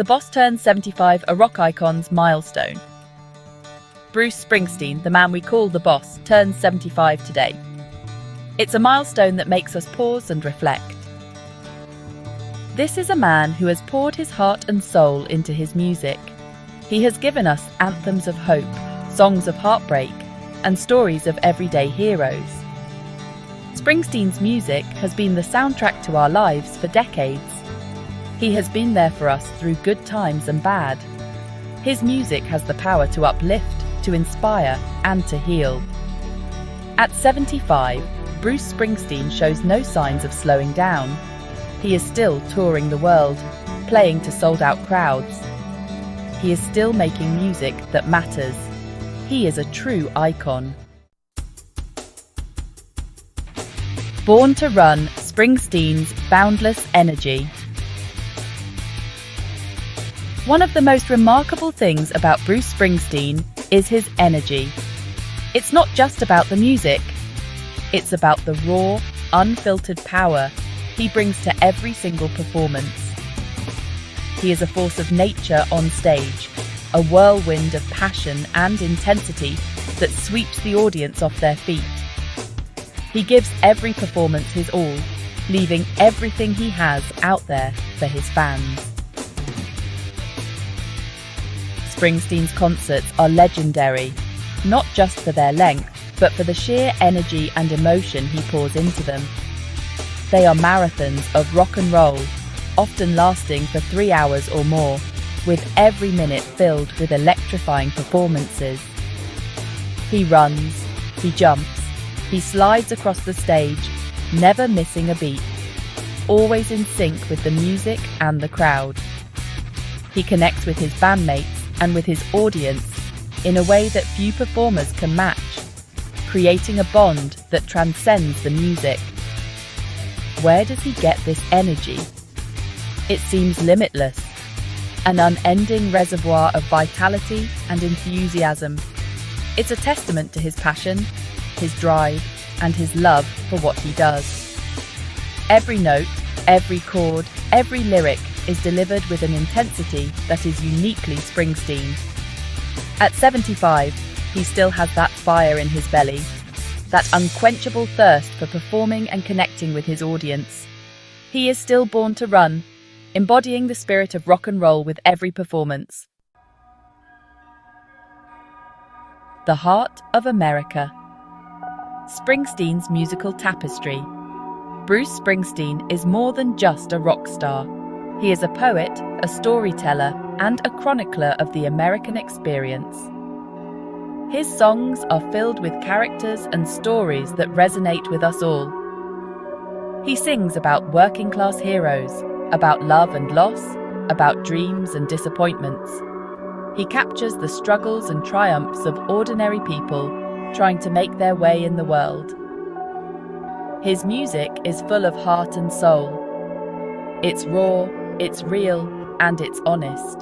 The Boss Turns 75, a rock icon's milestone. Bruce Springsteen, the man we call the Boss, turns 75 today. It's a milestone that makes us pause and reflect. This is a man who has poured his heart and soul into his music. He has given us anthems of hope, songs of heartbreak, and stories of everyday heroes. Springsteen's music has been the soundtrack to our lives for decades. He has been there for us through good times and bad. His music has the power to uplift, to inspire, and to heal. At 75, Bruce Springsteen shows no signs of slowing down. He is still touring the world, playing to sold-out crowds. He is still making music that matters. He is a true icon. Born to Run, Springsteen's boundless energy. One of the most remarkable things about Bruce Springsteen is his energy. It's not just about the music. It's about the raw, unfiltered power he brings to every single performance. He is a force of nature on stage, a whirlwind of passion and intensity that sweeps the audience off their feet. He gives every performance his all, leaving everything he has out there for his fans. Springsteen's concerts are legendary, not just for their length, but for the sheer energy and emotion he pours into them. They are marathons of rock and roll, often lasting for 3 hours or more, with every minute filled with electrifying performances. He runs, he jumps, he slides across the stage, never missing a beat, always in sync with the music and the crowd. He connects with his bandmates and with his audience in a way that few performers can match, creating a bond that transcends the music. Where does he get this energy? It seems limitless, an unending reservoir of vitality and enthusiasm. It's a testament to his passion, his drive, and his love for what he does. Every note, every chord, every lyric is delivered with an intensity that is uniquely Springsteen. At 75, he still has that fire in his belly, that unquenchable thirst for performing and connecting with his audience. He is still born to run, embodying the spirit of rock and roll with every performance. The Heart of America. Springsteen's musical tapestry. Bruce Springsteen is more than just a rock star. He is a poet, a storyteller, and a chronicler of the American experience. His songs are filled with characters and stories that resonate with us all. He sings about working-class heroes, about love and loss, about dreams and disappointments. He captures the struggles and triumphs of ordinary people trying to make their way in the world. His music is full of heart and soul. It's raw, it's real, and it's honest.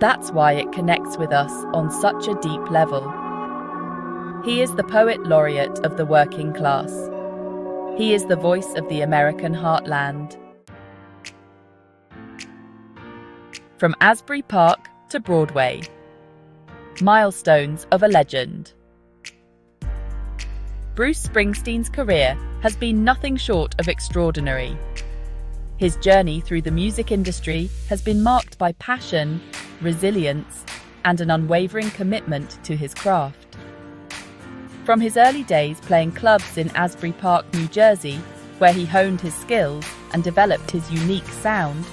That's why it connects with us on such a deep level. He is the poet laureate of the working class. He is the voice of the American heartland. From Asbury Park to Broadway. Milestones of a legend. Bruce Springsteen's career has been nothing short of extraordinary. His journey through the music industry has been marked by passion, resilience, and an unwavering commitment to his craft. From his early days playing clubs in Asbury Park, New Jersey, where he honed his skills and developed his unique sound,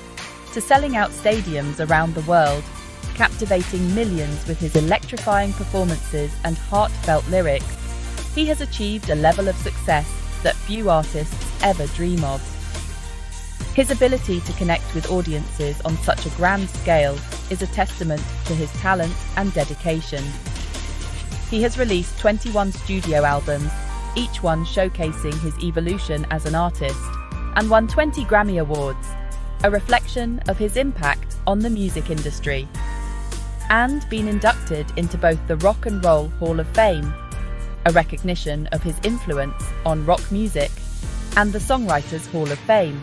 to selling out stadiums around the world, captivating millions with his electrifying performances and heartfelt lyrics, he has achieved a level of success that few artists ever dream of. His ability to connect with audiences on such a grand scale is a testament to his talent and dedication. He has released 21 studio albums, each one showcasing his evolution as an artist, and won 20 Grammy Awards, a reflection of his impact on the music industry, and been inducted into both the Rock and Roll Hall of Fame, a recognition of his influence on rock music, and the Songwriters Hall of Fame,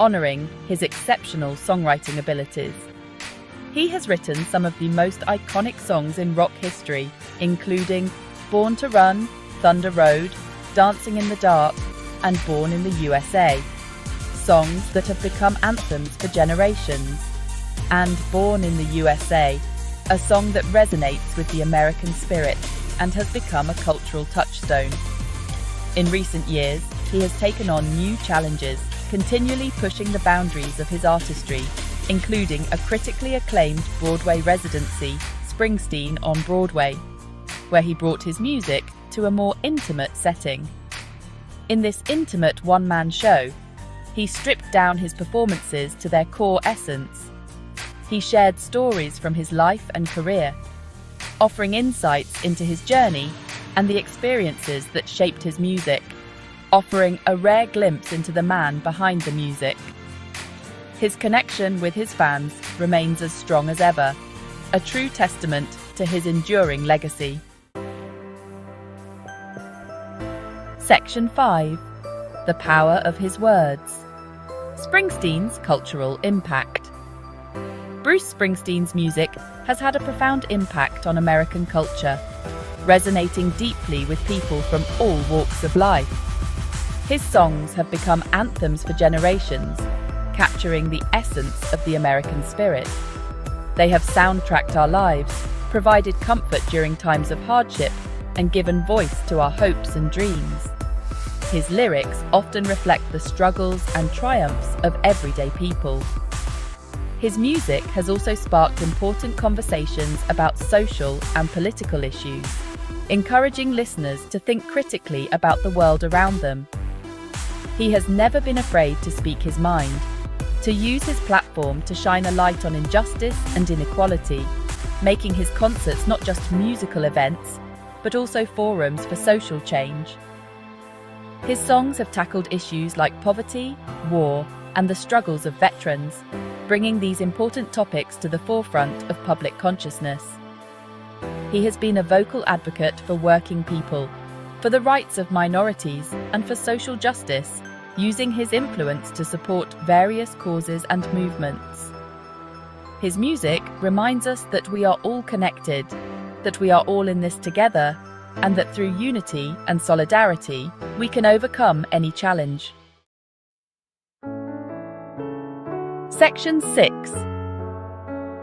honouring his exceptional songwriting abilities. He has written some of the most iconic songs in rock history, including Born to Run, Thunder Road, Dancing in the Dark, and Born in the USA, songs that have become anthems for generations, and Born in the USA, a song that resonates with the American spirit and has become a cultural touchstone. In recent years, he has taken on new challenges, continually pushing the boundaries of his artistry, including a critically acclaimed Broadway residency, Springsteen on Broadway, where he brought his music to a more intimate setting. In this intimate one-man show, he stripped down his performances to their core essence. He shared stories from his life and career, offering insights into his journey and the experiences that shaped his music, offering a rare glimpse into the man behind the music. His connection with his fans remains as strong as ever, a true testament to his enduring legacy. Section 5. The power of his words. Springsteen's cultural impact. Bruce Springsteen's music has had a profound impact on American culture, resonating deeply with people from all walks of life. His songs have become anthems for generations, capturing the essence of the American spirit. They have soundtracked our lives, provided comfort during times of hardship, and given voice to our hopes and dreams. His lyrics often reflect the struggles and triumphs of everyday people. His music has also sparked important conversations about social and political issues, encouraging listeners to think critically about the world around them. He has never been afraid to speak his mind, to use his platform to shine a light on injustice and inequality, making his concerts not just musical events, but also forums for social change. His songs have tackled issues like poverty, war, and the struggles of veterans, bringing these important topics to the forefront of public consciousness. He has been a vocal advocate for working people, for the rights of minorities, and for social justice, using his influence to support various causes and movements. His music reminds us that we are all connected, that we are all in this together, and that through unity and solidarity, we can overcome any challenge. Section 6.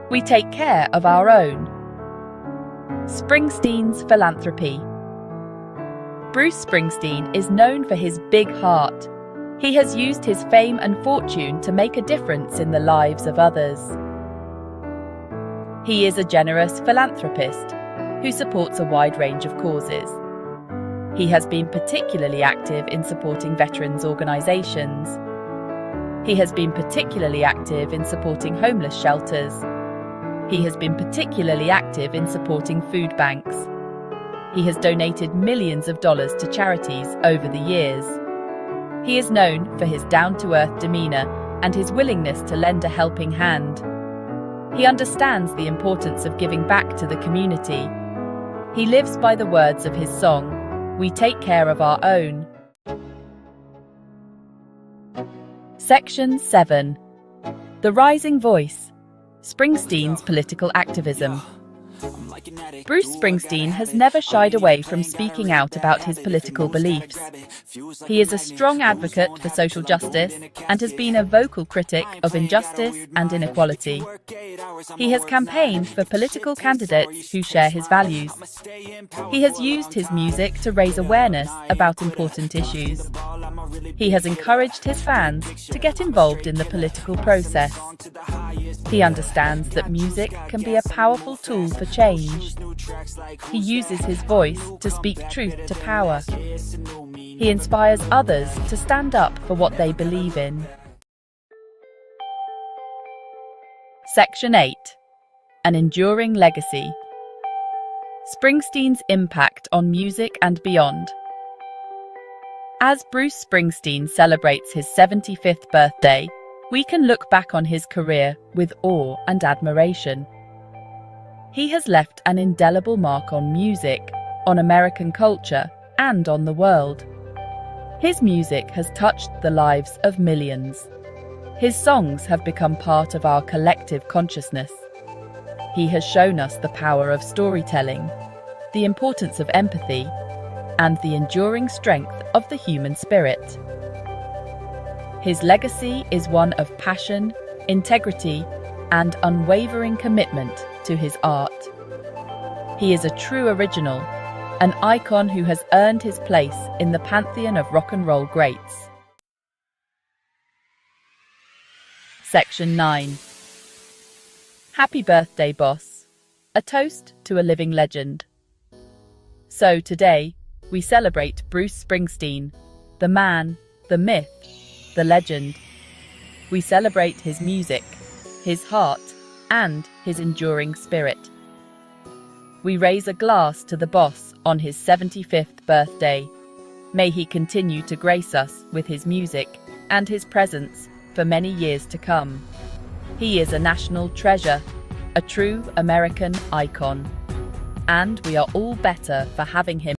We take care of our own. Springsteen's philanthropy. Bruce Springsteen is known for his big heart. He has used his fame and fortune to make a difference in the lives of others. He is a generous philanthropist who supports a wide range of causes. He has been particularly active in supporting veterans' organizations. He has been particularly active in supporting homeless shelters. He has been particularly active in supporting food banks. He has donated millions of dollars to charities over the years. He is known for his down-to-earth demeanor and his willingness to lend a helping hand. He understands the importance of giving back to the community. He lives by the words of his song, We Take Care of Our Own. Section 7. The rising voice. Springsteen's political activism. Bruce Springsteen has never shied away from speaking out about his political beliefs. He is a strong advocate for social justice and has been a vocal critic of injustice and inequality. He has campaigned for political candidates who share his values. He has used his music to raise awareness about important issues. He has encouraged his fans to get involved in the political process. He understands that music can be a powerful tool for change. He uses his voice to speak truth to power. He inspires others to stand up for what they believe in. Section 8. An enduring legacy. Springsteen's impact on music and beyond. As Bruce Springsteen celebrates his 75th birthday, we can look back on his career with awe and admiration. He has left an indelible mark on music, on American culture, and on the world. His music has touched the lives of millions. His songs have become part of our collective consciousness. He has shown us the power of storytelling, the importance of empathy, and the enduring strength of the human spirit. His legacy is one of passion, integrity, and unwavering commitment to his art. He is a true original, an icon who has earned his place in the pantheon of rock and roll greats. Section 9. Happy Birthday, Boss. A toast to a living legend. So today, we celebrate Bruce Springsteen, the man, the myth, the legend. We celebrate his music, his heart, and his enduring spirit. We raise a glass to the boss on his 75th birthday. May he continue to grace us with his music and his presence for many years to come. He is a national treasure, a true American icon, and we are all better for having him